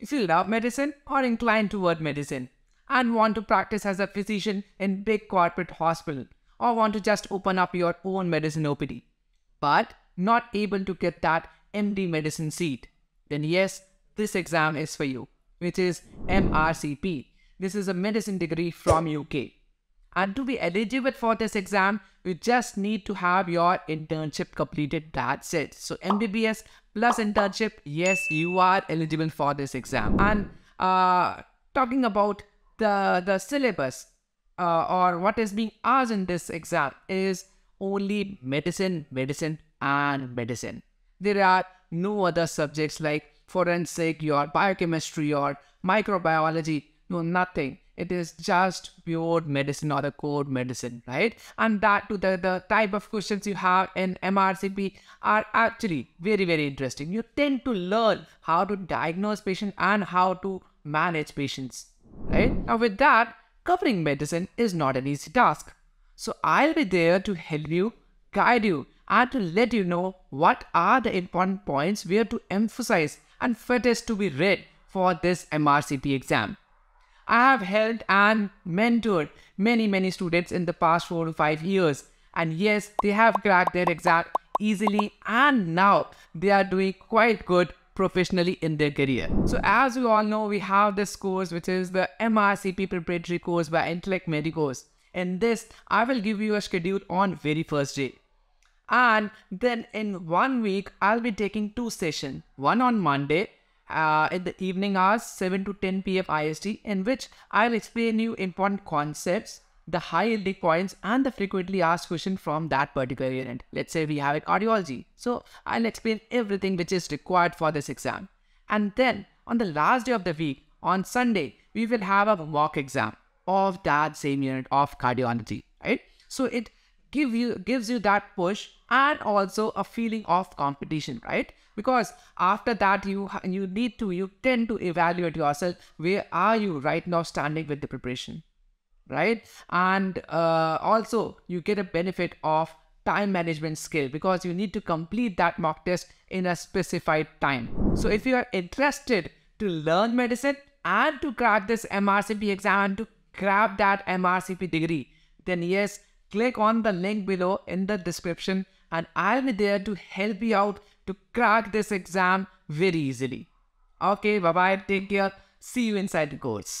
If you love medicine or inclined toward medicine and want to practice as a physician in big corporate hospital or want to just open up your own medicine OPD but not able to get that MD medicine seat, then yes, this exam is for you, which is MRCP. This is a medicine degree from UK. And to be eligible for this exam, you just need to have your internship completed, that's it. So MBBS plus internship, yes, you are eligible for this exam. And talking about the syllabus or what is being asked in this exam is only medicine, medicine and medicine. There are no other subjects like forensic or biochemistry or microbiology, no, nothing. It is just pure medicine or the core medicine, right? And that to the type of questions you have in MRCP are actually very, very interesting. You tend to learn how to diagnose patients and how to manage patients, right? Now with that, covering medicine is not an easy task. So I'll be there to help you, guide you, and to let you know what are the important points where to emphasize and fittest to be read for this MRCP exam. I have helped and mentored many students in the past 4 to 5 years, and yes, they have cracked their exam easily and now they are doing quite good professionally in their career. So as you all know, we have this course which is the MRCP preparatory course by Intellect Medicos. In this, I will give you a schedule on very first day. And then in 1 week, I'll be taking 2 sessions, one on Monday, in the evening hours 7 to 10 PM IST, in which I'll explain you important concepts, the high yielding points and the frequently asked question from that particular unit. Let's say we have it cardiology. So I'll explain everything which is required for this exam. And then on the last day of the week, on Sunday, we will have a mock exam of that same unit of cardiology, right? So it gives you that push and also a feeling of competition, right? Because after that, you tend to evaluate yourself. Where are you right now standing with the preparation, right? And also you get a benefit of time management skill because you need to complete that mock test in a specified time. So if you are interested to learn medicine and to crack this MRCP exam and to grab that MRCP degree, then yes, click on the link below in the description and I'll be there to help you out to crack this exam very easily. Okay, bye-bye, take care, see you inside the course.